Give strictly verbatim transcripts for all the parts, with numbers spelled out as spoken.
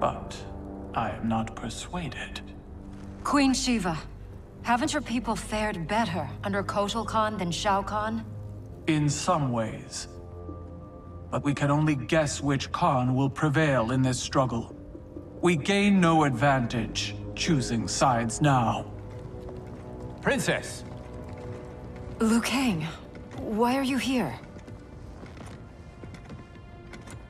But I am not persuaded. Queen Shiva, haven't your people fared better under Kotal Khan than Shao Kahn? In some ways. But we can only guess which Khan will prevail in this struggle. We gain no advantage choosing sides now. Princess! Liu Kang, why are you here?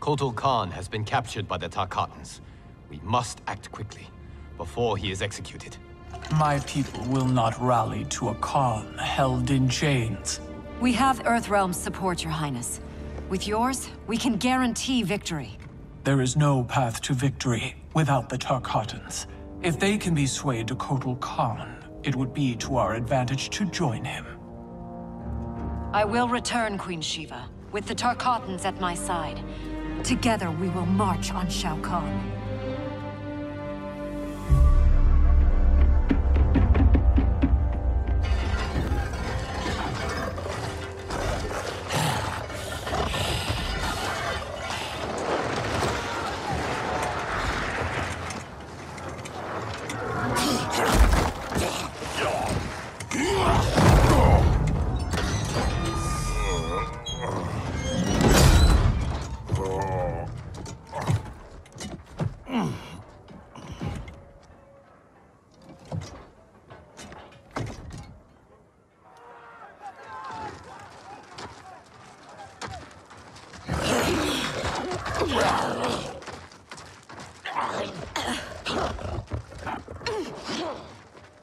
Kotal Khan has been captured by the Tarkatans. We must act quickly, before he is executed. My people will not rally to a Khan held in chains. We have Earthrealm's support, Your Highness. With yours, we can guarantee victory. There is no path to victory without the Tarkatans. If they can be swayed to Kotal Khan, it would be to our advantage to join him. I will return, Queen Shiva, with the Tarkatans at my side. Together we will march on Shao Kahn.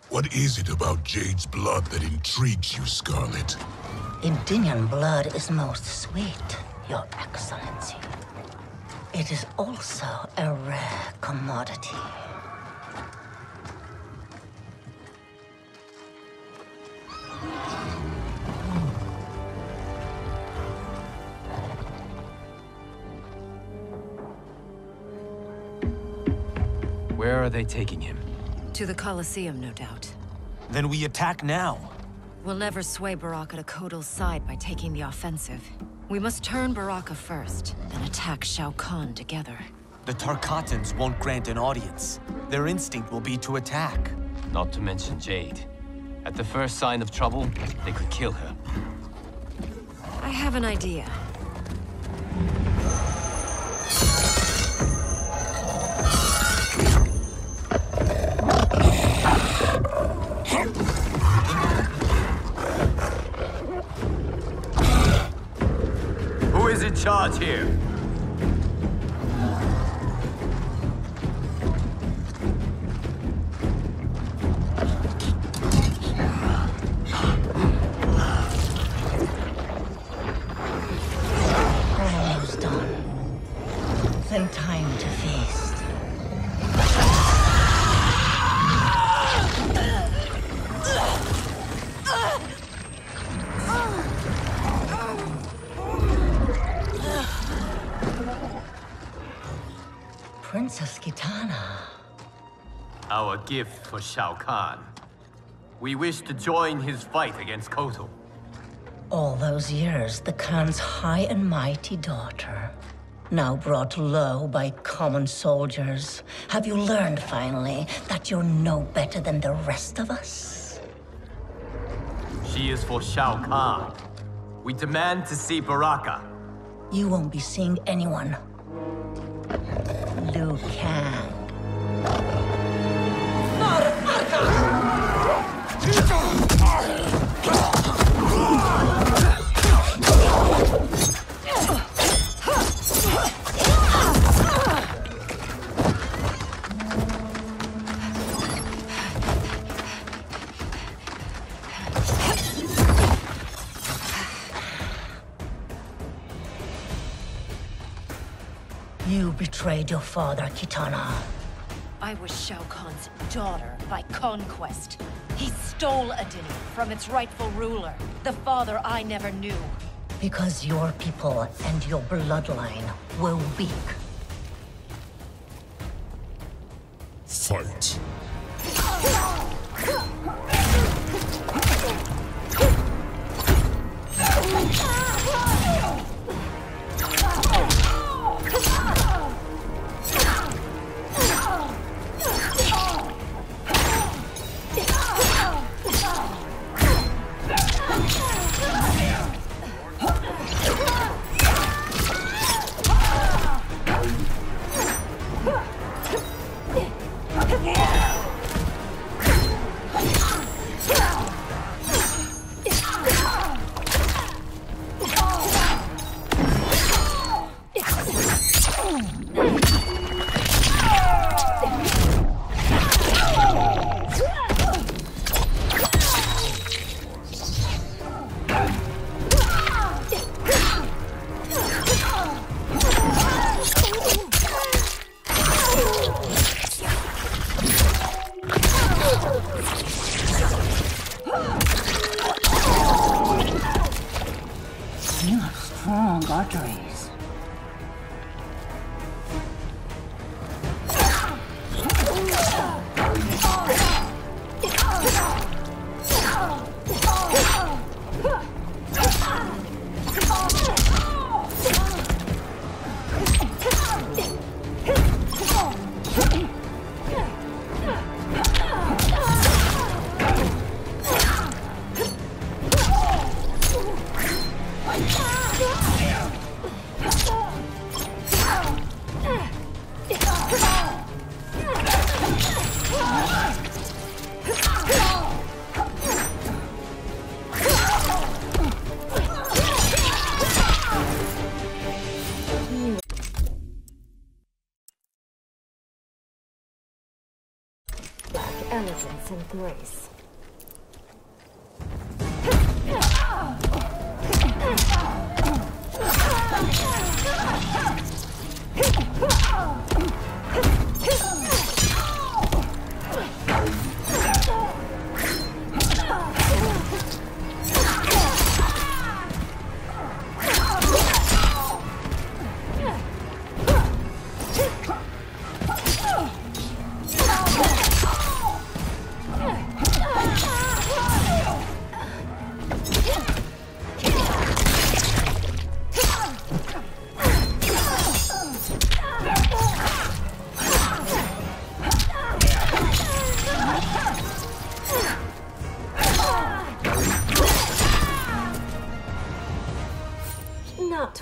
What is it about Jade's blood that intrigues you, Scarlet? Edenian blood is most sweet, Your Excellency. It is also a rare commodity. Where are they taking him? To the Colosseum, no doubt. Then we attack now. We'll never sway Baraka to Kotal's side by taking the offensive. We must turn Baraka first, then attack Shao Kahn together. The Tarkatans won't grant an audience. Their instinct will be to attack. Not to mention Jade. At the first sign of trouble, they could kill her. I have an idea. Charge here. Almost done. Then time to feast. Princess Kitana. Our gift for Shao Kahn. We wish to join his fight against Kotal. All those years, the Khan's high and mighty daughter, now brought low by common soldiers. Have you learned, finally, that you're no better than the rest of us? She is for Shao Kahn. We demand to see Baraka. You won't be seeing anyone. Liu Kang. You betrayed your father, Kitana. I was Shao Kahn's daughter by conquest. He stole Edenia from its rightful ruler, the father I never knew. Because your people and your bloodline were weak. Fight. elegance and grace.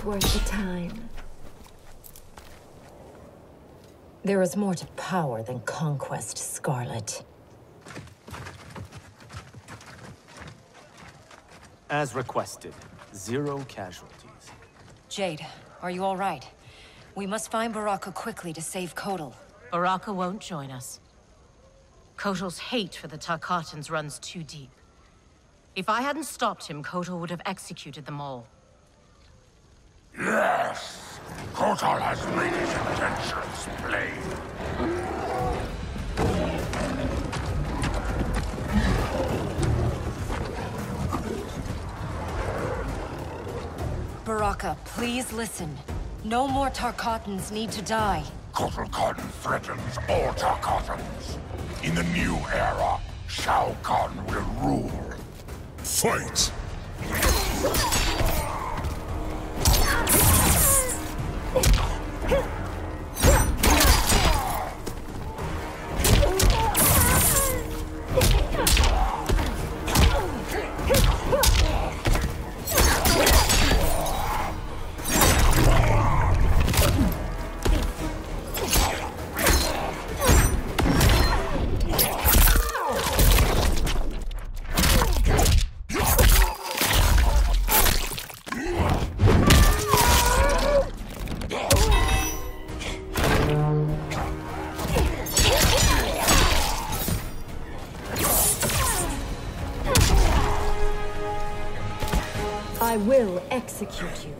Worth the time. There is more to power than conquest, Scarlet. As requested, zero casualties. Jade, are you all right? We must find Baraka quickly to save Kotal. Baraka won't join us. Kotal's hate for the Tarkatans runs too deep. If I hadn't stopped him, Kotal would have executed them all. Yes! Kotal has made his intentions plain. Baraka, please listen. No more Tarkatans need to die. Kotal Khan threatens all Tarkatans. In the new era, Shao Kahn will rule. Fight! I will execute you.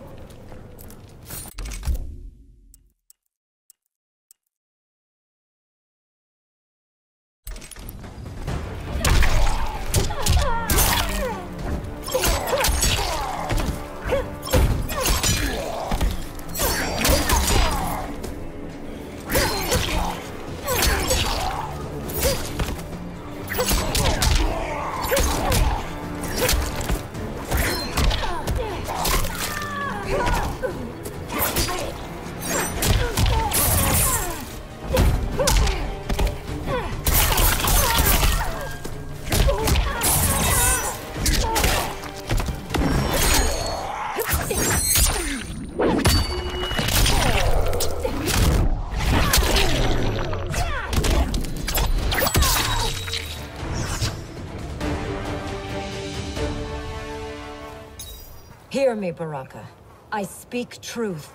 Hear me, Baraka. I speak truth.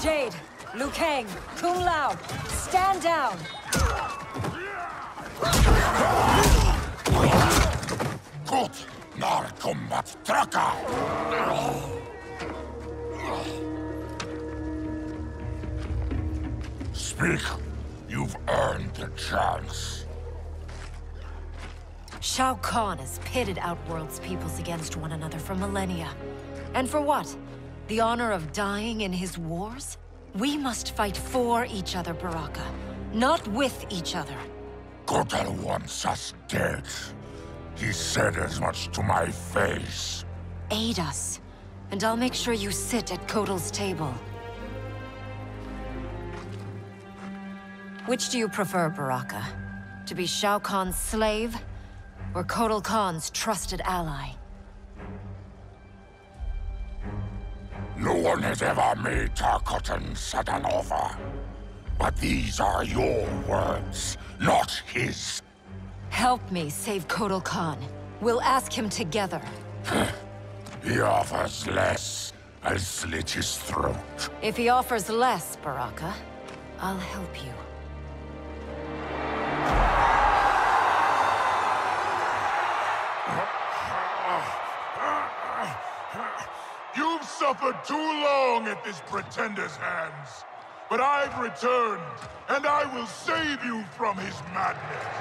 Jade, Liu Kang, Kung Lao, stand down! Gut, nar combat traka! Speak. You've earned the chance. Shao Kahn has pitted Outworld's peoples against one another for millennia. And for what? The honor of dying in his wars? We must fight for each other, Baraka. Not with each other. Kotal wants us dead. He said as much to my face. Aid us, and I'll make sure you sit at Kotal's table. Which do you prefer, Baraka? To be Shao Kahn's slave? Or Kotal Khan's trusted ally. No one has ever made Tarkatan such an offer. But these are your words, not his. Help me save Kotal Khan. We'll ask him together. He offers less. I'll slit his throat. If he offers less, Baraka, I'll help you. You've suffered too long at this pretender's hands. But I've returned, and I will save you from his madness.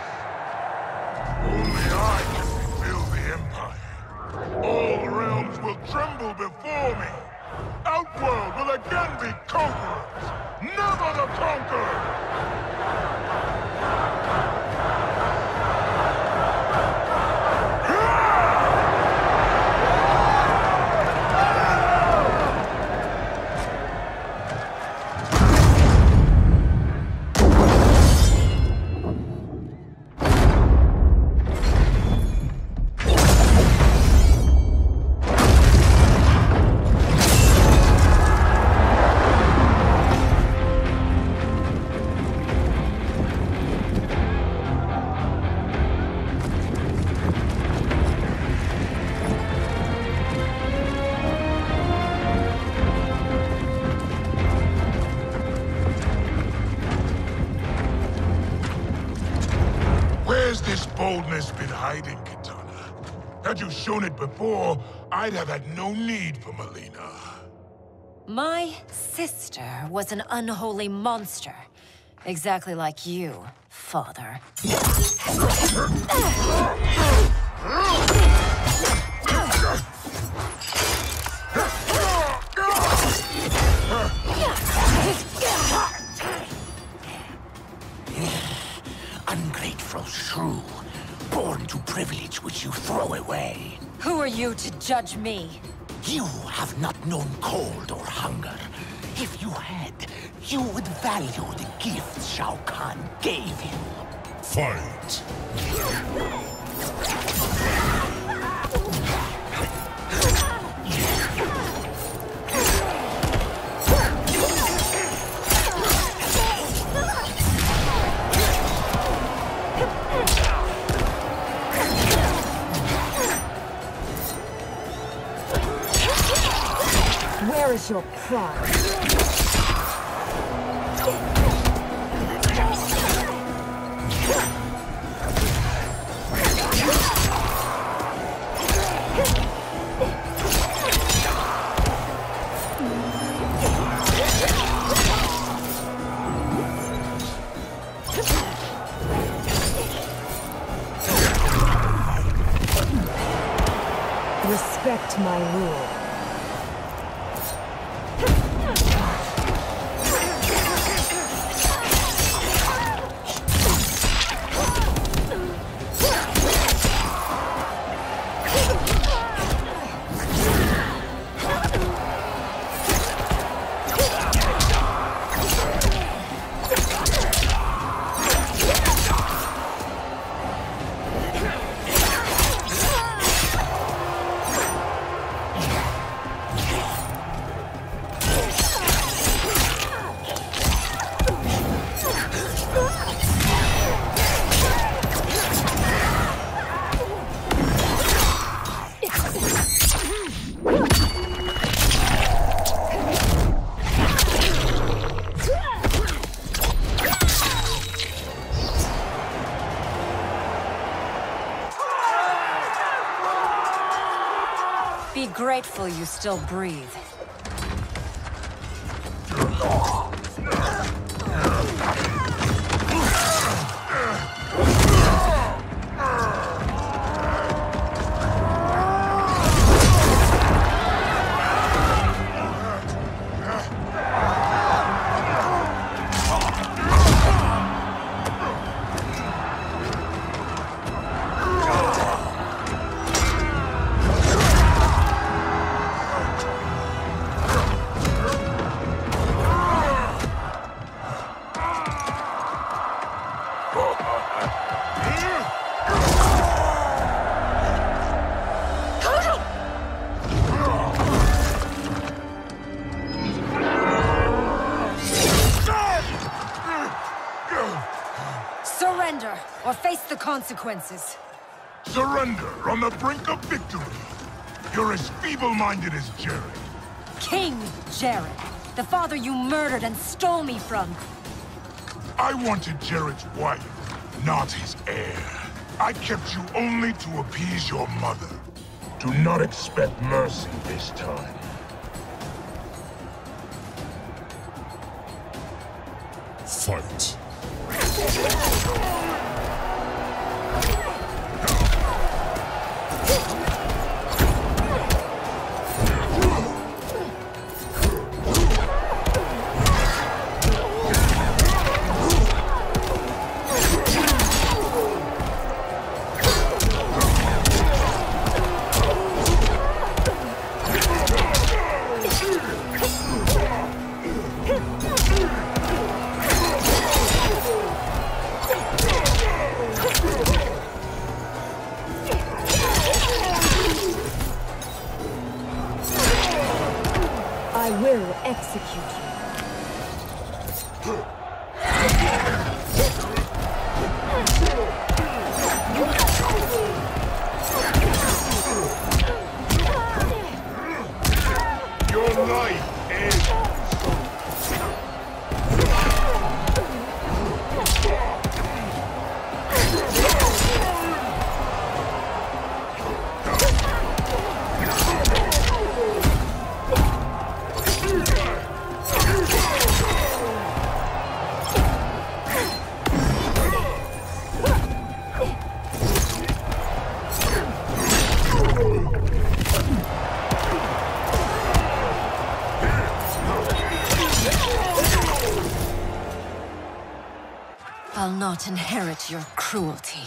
Only I can rebuild the Empire. All realms will tremble before me. Outworld will again be conquerors, never the conquered! Boldness been hiding, Kitana. Had you shown it before, I'd have had no need for Mileena. My sister was an unholy monster. Exactly like you, father. Ungrateful shrew. Born to privilege which you throw away. Who are you to judge me? You have not known cold or hunger. If you had, you would value the gifts Shao Kahn gave you. Fight! Where is your pride? Respect my rule. Grateful you still breathe. Consequences. Surrender on the brink of victory. You're as feeble-minded as Jerrod. King Jerrod, the father you murdered and stole me from. I wanted Jerrod's wife, not his heir. I kept you only to appease your mother. Do not expect mercy this time. Fight. I'll not inherit your cruelty.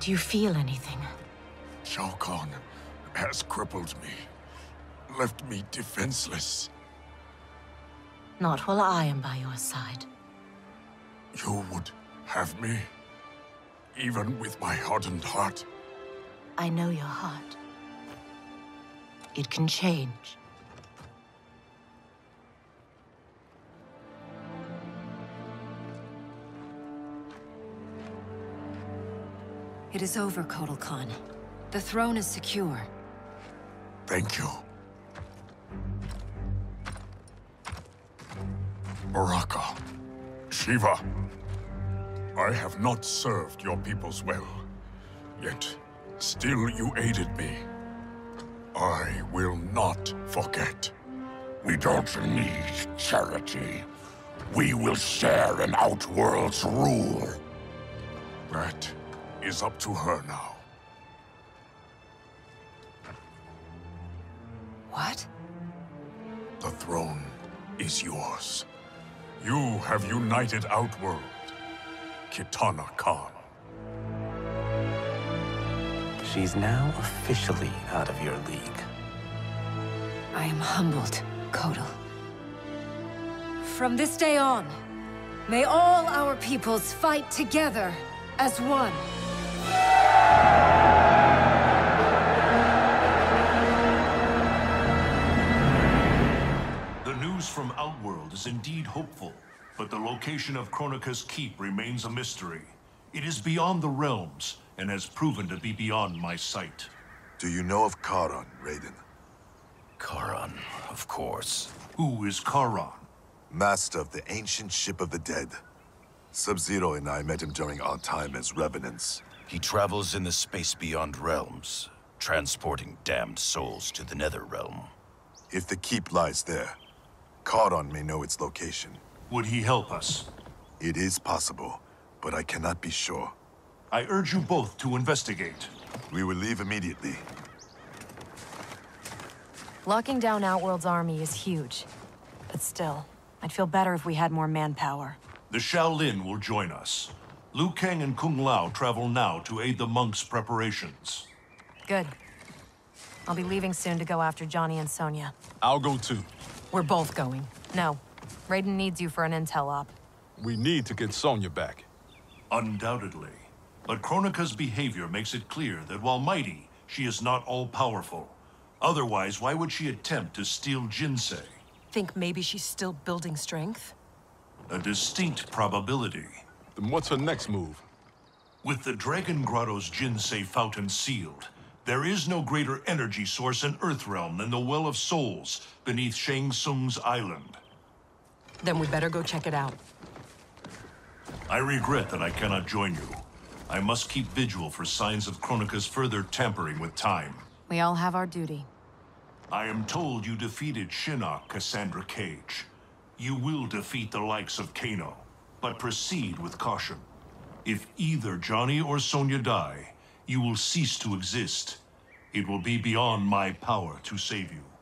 Do you feel anything? Shao Kahn has crippled me, left me defenseless. Not while I am by your side. You would have me, even with my hardened heart. I know your heart. It can change. It is over, Kotal Khan. The throne is secure. Thank you. Baraka, Shiva, I have not served your peoples well, yet still you aided me. I will not forget. We don't need charity. We will share in Outworld's rule. That is up to her now. What? The throne is yours. You have united Outworld, Kitana Khan. She's now officially out of your league. I am humbled, Kotal. From this day on, may all our peoples fight together as one. The news from Outworld is indeed hopeful, but the location of Kronika's keep remains a mystery. It is beyond the realms, and has proven to be beyond my sight. Do you know of Charon, Raiden? Charon, of course. Who is Charon? Master of the ancient ship of the dead. Sub-Zero and I met him during our time as revenants. He travels in the space beyond realms, transporting damned souls to the nether realm. If the keep lies there, Charon may know its location. Would he help us? It is possible, but I cannot be sure. I urge you both to investigate. We will leave immediately. Locking down Outworld's army is huge, but still, I'd feel better if we had more manpower. The Shaolin will join us. Liu Kang and Kung Lao travel now to aid the monks' preparations. Good. I'll be leaving soon to go after Johnny and Sonya. I'll go too. We're both going. No. Raiden needs you for an intel op. We need to get Sonya back. Undoubtedly. But Kronika's behavior makes it clear that while mighty, she is not all-powerful. Otherwise, why would she attempt to steal Jinsei? Think maybe she's still building strength? A distinct probability. Then what's her next move? With the Dragon Grotto's Jinsei fountain sealed, there is no greater energy source in Earthrealm than the Well of Souls beneath Shang Tsung's island. Then we better go check it out. I regret that I cannot join you. I must keep vigil for signs of Kronika's further tampering with time. We all have our duty. I am told you defeated Shinnok, Cassandra Cage. You will defeat the likes of Kano, but proceed with caution. If either Johnny or Sonya die, you will cease to exist. It will be beyond my power to save you.